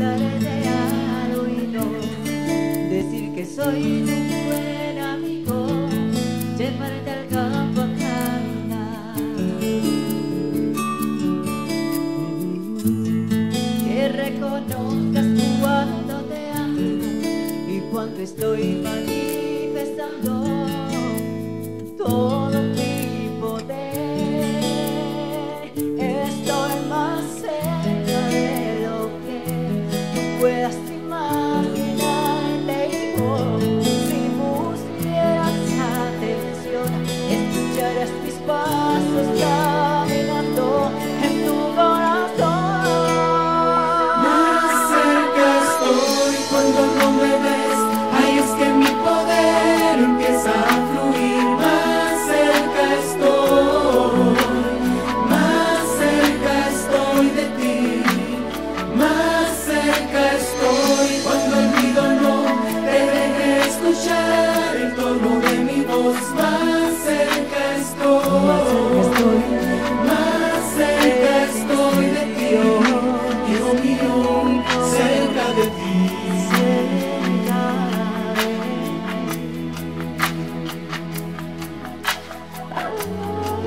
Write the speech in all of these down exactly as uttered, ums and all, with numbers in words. Tarde al oído decir que soy tu buen amigo, llevarte al campo a caminar, que reconozcas tú cuánto te amo y cuánto estoy manifestando todo.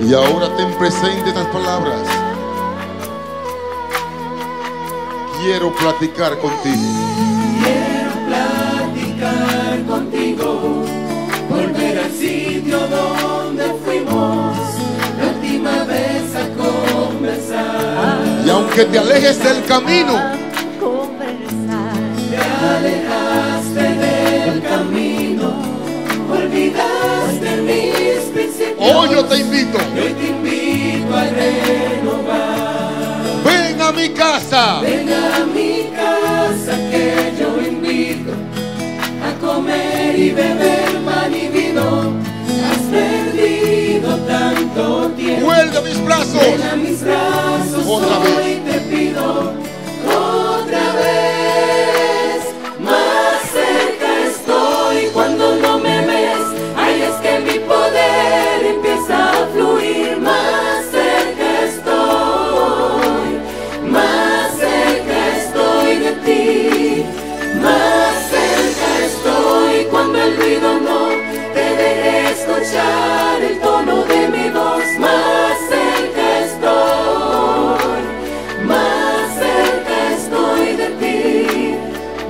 Y ahora ten presente estas palabras. Quiero platicar contigo. Quiero platicar contigo. Volver al sitio donde fuimos la última vez a conversar. Y aunque te alejes del camino, te alejaste del camino, olvidaste mis principios. Hoy yo te invito. Hoy te invito a renovar. Ven a mi casa. Ven a mi casa que yo invito a comer y beber pan y vino. Has perdido tanto tiempo. Vuelve a mis brazos. Ven a mis brazos. Otra hoy vez. Te pido otra vez. Más cerca estoy cuando no me ves. Ay, es que mi poder empieza a fluir, más cerca estoy, más cerca estoy de ti, más cerca estoy cuando el ruido no te deje escuchar el tono de mi voz, más cerca estoy, más cerca estoy de ti,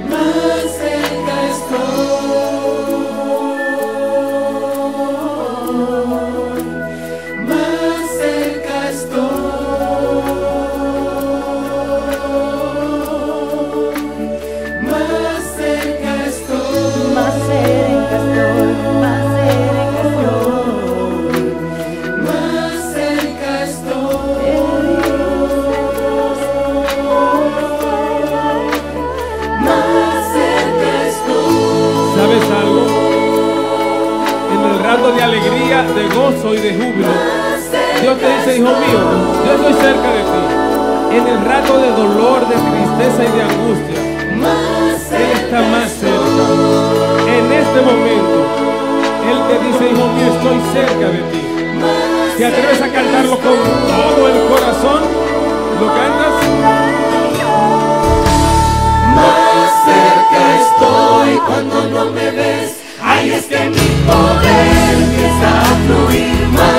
más cerca estoy. De alegría, de gozo y de júbilo, Dios te dice, hijo mío, yo estoy cerca de ti. En el rato de dolor, de tristeza y de angustia, Él está más cerca. En este momento, Él te dice, hijo mío, estoy cerca de ti. ¿Te atreves a cantarlo con todo el corazón? ¿Lo cantas? Más cerca estoy cuando no me ves. Ay, es que mi poder empieza a fluir más.